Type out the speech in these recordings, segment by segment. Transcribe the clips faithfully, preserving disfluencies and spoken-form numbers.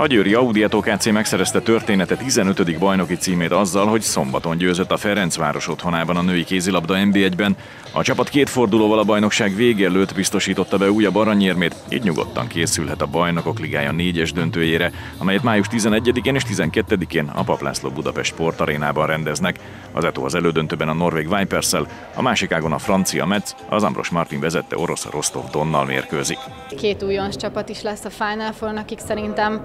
A győri Audi e té o ká cé megszerezte története tizenötödik bajnoki címét azzal, hogy szombaton győzött a Ferencváros otthonában a női kézilabda en bé egyben. A csapat két fordulóval a bajnokság vége előtt biztosította be újabb aranyérmét, így nyugodtan készülhet a Bajnokok Ligája négyes döntőjére, amelyet május tizenegyedikén és tizenkettedikén a Paplászló Budapest Sportarénában rendeznek. Az e té o az elődöntőben a norvég Viperssel, a másik ágon a francia Metz, az Ambros Martin vezette orosz Rosztov-Donnal mérkőzik. Két újonc csapat is lesz a Final Four, akik szerintem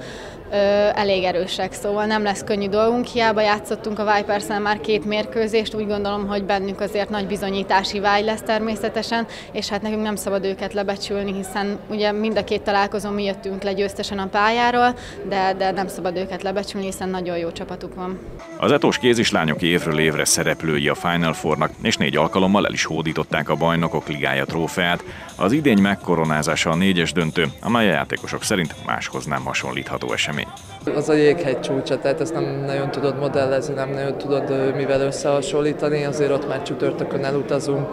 ö, elég erősek, szóval nem lesz könnyű dolgunk. Hiába játszottunk a Viperssel már két mérkőzést, úgy gondolom, hogy bennünk azért nagy bizonyítási vágy lesz természetesen, és hát nekünk nem szabad őket lebecsülni, hiszen ugye mind a két találkozón mi jöttünk le győztesen a pályáról, de, de nem szabad őket lebecsülni, hiszen nagyon jó csapatuk van. Az e té o-s kézislányok évről évre szereplői a Final Fournak, és négy alkalommal el is hódították a Bajnokok Ligája trófeát. Az idény megkoronázása a négyes döntő, amely a játékosok szerint máshoz nem hasonlítható esemény. Az a jéghegy csúcsa, tehát ezt nem nagyon tudod modellezni, nem nagyon tudod mivel összehasonlítani, azért ott már csütörtökön elutazunk,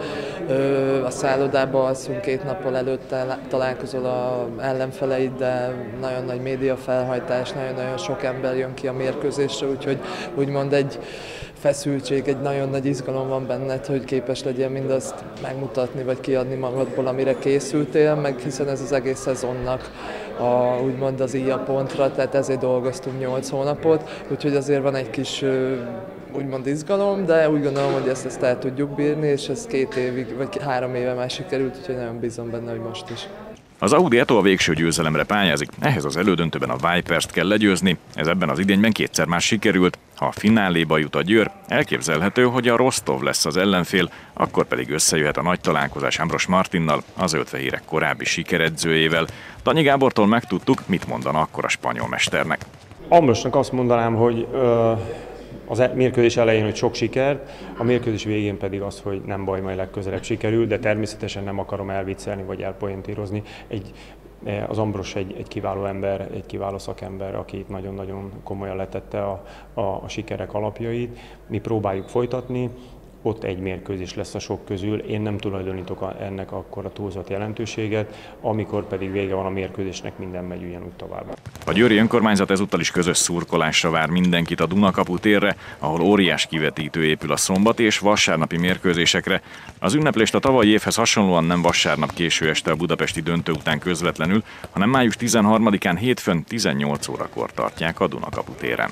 a szállodába alszunk, két nappal előtte találkozol az ellenfeleiddel, nagyon nagy média felhajtás, nagyon-nagyon sok ember jön ki a mérkőzésre, úgyhogy úgymond egy feszültség, egy nagyon nagy izgalom van benned, hogy képes legyél mindazt megmutatni vagy kiadni magadból, amire készültél, meg hiszen ez az egész szezonnak a, úgymond az íja pontra, tehát ezért dolgoztunk nyolc hónapot, úgyhogy azért van egy kis úgymond izgalom, de úgy gondolom, hogy ezt, ezt el tudjuk bírni, és ez két évig, vagy három éve már sikerült, úgyhogy nagyon bízom benne, hogy most is. Az Audi e té o a végső győzelemre pályázik, ehhez az elődöntőben a Viperst kell legyőzni, ez ebben az idényben kétszer már sikerült. Ha a fináléba jut a Győr, elképzelhető, hogy a Rosztov lesz az ellenfél, akkor pedig összejöhet a nagy találkozás Ambros Martinnal, az ötvenhérek korábbi sikeredzőjével. Tanyi Gábortól megtudtuk, mit mondana akkor a spanyol mesternek. Ambrosnak azt mondanám, hogy ö, az mérkőzés elején, hogy sok sikert, a mérkőzés végén pedig az, hogy nem baj, majd legközelebb sikerül, de természetesen nem akarom elviccelni vagy elpointírozni. Egy, az Ambros egy, egy kiváló ember, egy kiváló szakember, aki nagyon-nagyon komolyan letette a, a, a sikerek alapjait. Mi próbáljuk folytatni, ott egy mérkőzés lesz a sok közül, én nem tulajdonítok a, ennek akkor a túlzott jelentőséget, amikor pedig vége van a mérkőzésnek, minden megy ugyanúgy tovább. A győri önkormányzat ezúttal is közös szurkolásra vár mindenkit a Dunakaputérre, ahol óriás kivetítő épül a szombat és vasárnapi mérkőzésekre. Az ünneplést a tavalyi évhez hasonlóan nem vasárnap késő este a budapesti döntő után közvetlenül, hanem május tizenharmadikán hétfőn tizennyolc órakor tartják a Dunakaputéren.